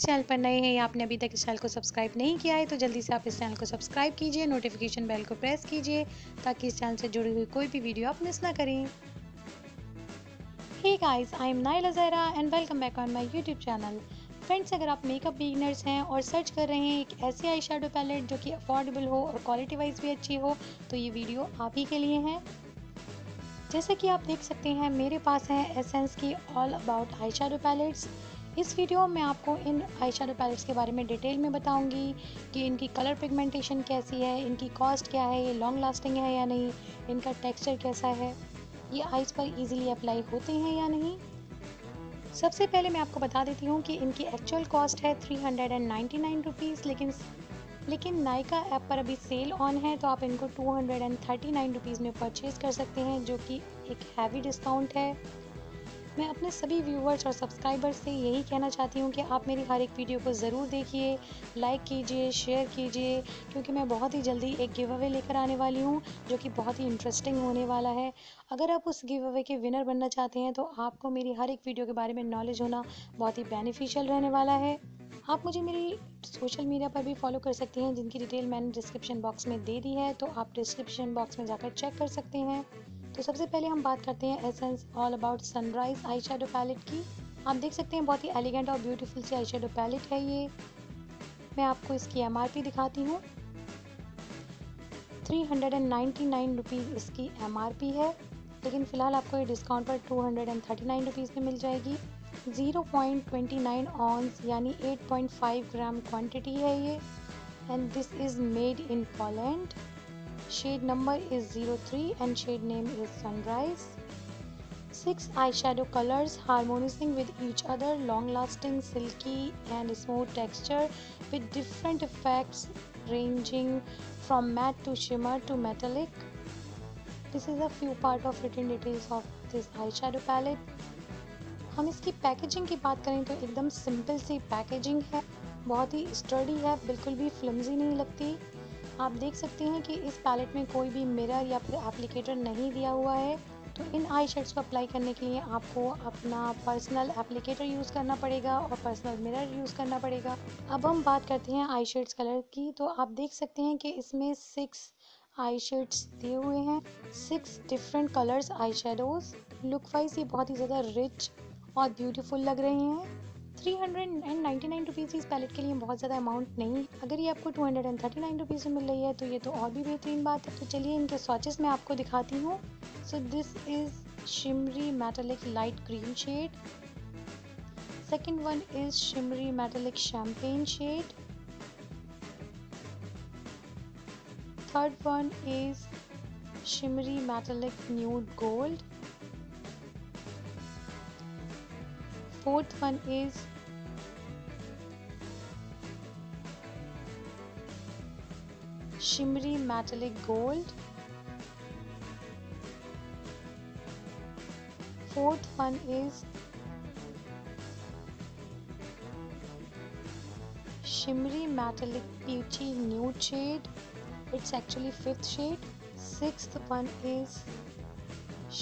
इस चैनल पर नए हैं या आपने अभी तक इस चैनल को सब्सक्राइब नहीं किया है तो जल्दी से आप इस चैनल को सब्सक्राइब कीजिए, नोटिफिकेशन बेल को प्रेस कीजिए ताकि इस चैनल से जुड़ी हुई कोई भी वीडियो आप मिस ना करें। Hey guys, I am Naila Zahra and welcome back on my YouTube channel. Friends, अगर आप मेकअप बिगिनर्स हैं और सर्च कर रहे हैं एक ऐसी आई शेडो पैलेट जो कि अफोर्डेबल हो और क्वालिटी वाइज भी अच्छी हो तो ये वीडियो आप ही के लिए है। जैसा कि आप देख सकते हैं मेरे पास हैं एसेंस की all about eye shadow palettes. इस वीडियो में आपको इन आई शेडो पैलेट्स के बारे में डिटेल में बताऊंगी कि इनकी कलर पिगमेंटेशन कैसी है, इनकी कॉस्ट क्या है, ये लॉन्ग लास्टिंग है या नहीं, इनका टेक्सचर कैसा है, ये आइज़ पर इजीली अप्लाई होते हैं या नहीं। सबसे पहले मैं आपको बता देती हूँ कि इनकी एक्चुअल कॉस्ट है 399 रुपीज़, लेकिन नायका ऐप पर अभी सेल ऑन है तो आप इनको 239 रुपीज़ में परचेज़ कर सकते हैं जो कि एक हैवी डिस्काउंट है। मैं अपने सभी व्यूवर्स और सब्सक्राइबर्स से यही कहना चाहती हूँ कि आप मेरी हर एक वीडियो को ज़रूर देखिए, लाइक कीजिए, शेयर कीजिए, क्योंकि मैं बहुत ही जल्दी एक गिव अवे लेकर आने वाली हूँ जो कि बहुत ही इंटरेस्टिंग होने वाला है। अगर आप उस गिव अवे के विनर बनना चाहते हैं तो आपको मेरी हर एक वीडियो के बारे में नॉलेज होना बहुत ही बेनिफिशियल रहने वाला है। आप मुझे मेरी सोशल मीडिया पर भी फॉलो कर सकते हैं जिनकी डिटेल मैंने डिस्क्रिप्शन बॉक्स में दे दी है, तो आप डिस्क्रिप्शन बॉक्स में जाकर चेक कर सकते हैं। तो सबसे पहले हम बात करते हैं Essence all about sunrise eye shadow palette की। आप देख सकते हैं बहुत ही एलिगेंट और ब्यूटीफुल सी आई शेडो पैलेट है ये। मैं आपको इसकी MRP दिखाती हूँ। 399 रुपीज़ इसकी MRP है, लेकिन फ़िलहाल आपको ये डिस्काउंट पर 239 रुपीज़ में मिल जाएगी। 0.29 ऑन्स यानी 8.5 ग्राम क्वान्टिटी है ये and this is made in Poland. Shade number is 03 and shade name is sunrise. 6 eye shadow colours harmonising with each other, long lasting, silky and smooth texture with different effects ranging from matte to shimmer to metallic. This is a few part of written details of this eye shadow palette. हम इसकी packaging की बात करें तो एकदम simple सी packaging है, बहुत ही sturdy है, बिल्कुल भी फ्लिमजी नहीं लगती। आप देख सकते हैं कि इस पैलेट में कोई भी मिरर या फिर एप्लीकेटर नहीं दिया हुआ है, तो इन आई शेड्स को अप्लाई करने के लिए आपको अपना पर्सनल एप्लीकेटर यूज़ करना पड़ेगा और पर्सनल मिरर यूज़ करना पड़ेगा। अब हम बात करते हैं आई शेड्स कलर की, तो आप देख सकते हैं कि इसमें 6 आई शेड्स दिए हुए हैं, 6 different colours eye shadows. Look wise ये बहुत ही ज़्यादा रिच और ब्यूटीफुल लग रहे हैं। 399 रुपीज़ इस पैलेट के लिए बहुत ज़्यादा अमाउंट नहीं। अगर ये आपको 239 रुपीज़ में मिल रही है तो ये तो और भी बेहतरीन बात है। तो चलिए इनके स्वाचेस मैं आपको दिखाती हूँ। So this is shimmery metallic light green shade, second one is shimmery metallic champagne shade, third one is shimmery metallic nude gold, fourth one is shimmery metallic gold, fourth one is shimmery metallic peachy nude shade, it's actually 5th shade, sixth one is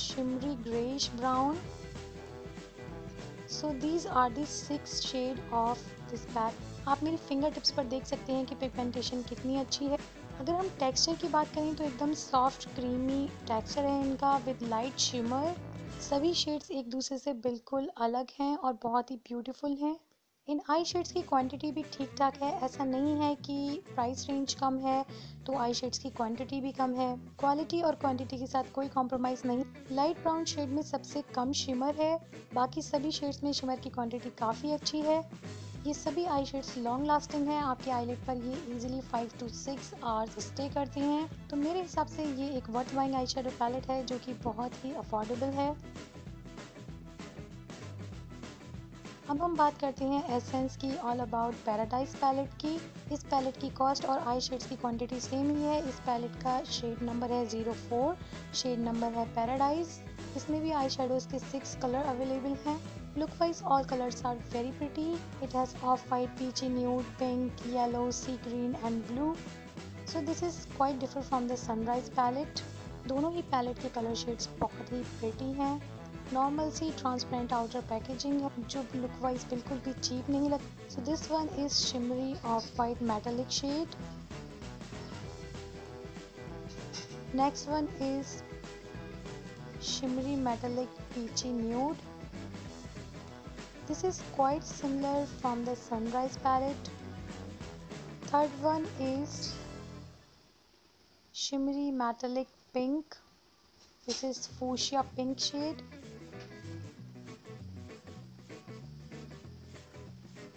shimmery grayish brown. So these are the 6 shade of this palette. आप मेरी finger tips पर देख सकते हैं कि pigmentation कितनी अच्छी है। अगर हम टेक्सचर की बात करें तो एकदम सॉफ्ट क्रीमी टेक्सचर है इनका विद लाइट शिमर। सभी शेड्स एक दूसरे से बिल्कुल अलग हैं और बहुत ही ब्यूटीफुल हैं। इन आई शेड्स की क्वांटिटी भी ठीक ठाक है, ऐसा नहीं है कि प्राइस रेंज कम है तो आई शेड्स की क्वांटिटी भी कम है। क्वालिटी और क्वांटिटी के साथ कोई कॉम्प्रोमाइज़ नहीं। लाइट ब्राउन शेड में सबसे कम शिमर है, बाकी सभी शेड्स में शिमर की क्वांटिटी काफ़ी अच्छी है। ये सभी आई शेड्स लॉन्ग लास्टिंग हैं, आपके आईलिड पर ये इजीली 5 to 6 आवर्स स्टे करते हैं। तो मेरे हिसाब से ये एक worth buying eye shadow palette है जो कि बहुत ही अफोर्डेबल है। अब हम बात करते हैं एसेंस की ऑल अबाउट पैराडाइज पैलेट की। इस पैलेट की कॉस्ट और आई शेड्स की क्वांटिटी सेम ही है। इस पैलेट का शेड नंबर है 04, शेड नंबर है पैराडाइज। इसमें भी आई शेडोज के 6 कलर अवेलेबल हैं। Look wise all colours are very pretty. It has off white, peachy, nude, pink, yellow, sea green and blue. So this is quite different from the sunrise palette. दोनों ही palette के colour shades बहुत ही pretty हैं। Normal सी transparent outer packaging है जो look wise बिल्कुल भी चीप नहीं लगती। So this one is shimmery off white metallic shade. Next one is shimmery metallic peachy nude. This is quite similar from the sunrise palette. Third one is shimmery metallic pink. This is fuchsia pink shade.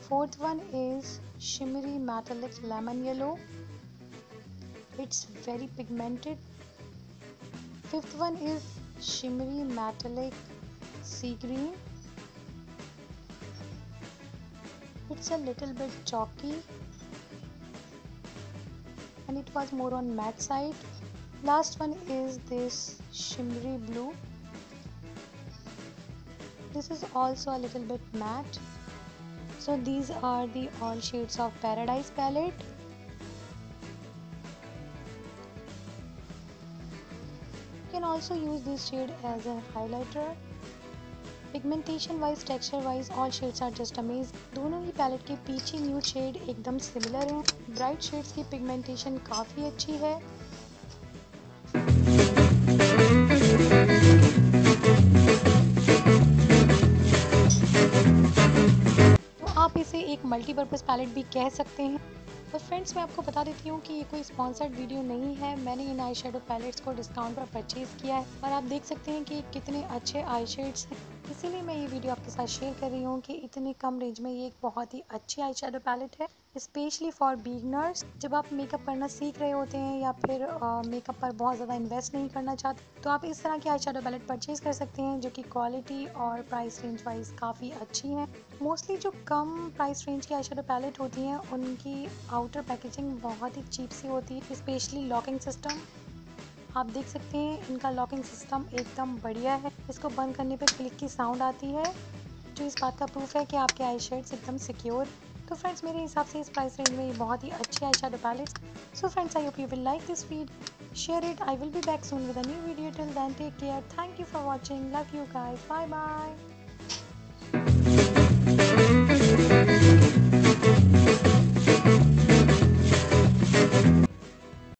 Fourth one is shimmery metallic lemon yellow. It's very pigmented. Fifth one is shimmery metallic sea green. It's a little bit chalky and it was more on matte side. Last one is this shimmery blue. This is also a little bit matte. So these are the all shades of Paradise palette. You can also use this shade as a highlighter. Pigmentation wise, texture wise all shades are just amazing. दोनों ही palette के पीछे nude shade एकदम similar हैं। Bright shades की pigmentation काफ़ी अच्छी है। तो आप इसे एक मल्टीपर्पज़ पैलेट भी कह सकते हैं। तो फ्रेंड्स, मैं आपको बता देती हूँ कि ये कोई स्पॉन्सर्ड वीडियो नहीं है। मैंने इन आई शेडो पैलेट्स को डिस्काउंट पर परचेज़ किया है और आप देख सकते हैं कि कितने अच्छे आई शेड्स हैं। इसीलिए मैं ये वीडियो आपके साथ शेयर कर रही हूँ कि इतने कम रेंज में ये एक बहुत ही अच्छी आई शेडो पैलेट है, स्पेशली फॉर बिगिनर्स। जब आप मेकअप करना सीख रहे होते हैं या फिर मेकअप पर बहुत ज़्यादा इन्वेस्ट नहीं करना चाहते, तो आप इस तरह की आई शेडो पैलेट परचेज़ कर सकते हैं, जो कि क्वालिटी और प्राइस रेंज वाइज काफ़ी अच्छी है। मोस्टली जो कम प्राइस रेंज की आई शेडो पैलेट होती हैं उनकी आउटर पैकेजिंग बहुत ही चीप सी होती है, स्पेशली लॉकिंग सिस्टम। आप देख सकते हैं इनका लॉकिंग सिस्टम एकदम बढ़िया है। इसको बंद करने पर क्लिक की साउंड आती है, जो इस बात का प्रूफ है कि आपके आई शेड्स एकदम सिक्योर। तो फ्रेंड्स, मेरे हिसाब से इस प्राइस रेंज में ये बहुत ही अच्छी eye shadow palettes. So friends, I hope you will like this video, share it. I will be back soon with a new video. Till then, take care. Thank you for watching. Love you guys. Bye bye.